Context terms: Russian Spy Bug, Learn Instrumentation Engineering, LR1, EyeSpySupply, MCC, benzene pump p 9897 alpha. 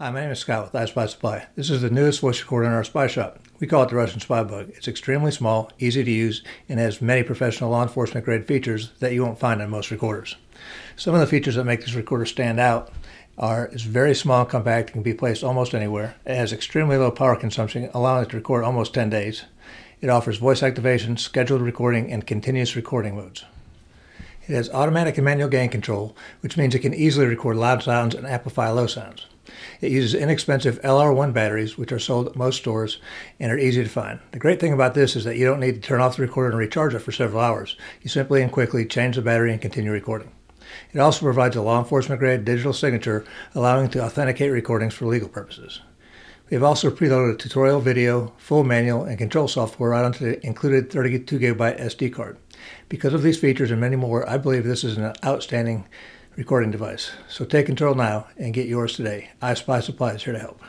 Hi, my name is Scott with EyeSpySupply. This is the newest voice recorder in our spy shop. We call it the Russian Spy Bug. It's extremely small, easy to use, and has many professional law enforcement grade features that you won't find in most recorders. Some of the features that make this recorder stand out are it's very small and compact, it can be placed almost anywhere. It has extremely low power consumption, allowing it to record almost 10 days. It offers voice activation, scheduled recording, and continuous recording modes. It has automatic and manual gain control, which means it can easily record loud sounds and amplify low sounds. It uses inexpensive LR1 batteries, which are sold at most stores and are easy to find. The great thing about this is that you don't need to turn off the recorder and recharge it for several hours. You simply and quickly change the battery and continue recording. It also provides a law enforcement grade digital signature, allowing to authenticate recordings for legal purposes. We have also preloaded a tutorial video, full manual, and control software right onto the included 32GB SD card. Because of these features and many more, I believe this is an outstanding recording device. So take control now and get yours today. EyeSpySupply is here to help.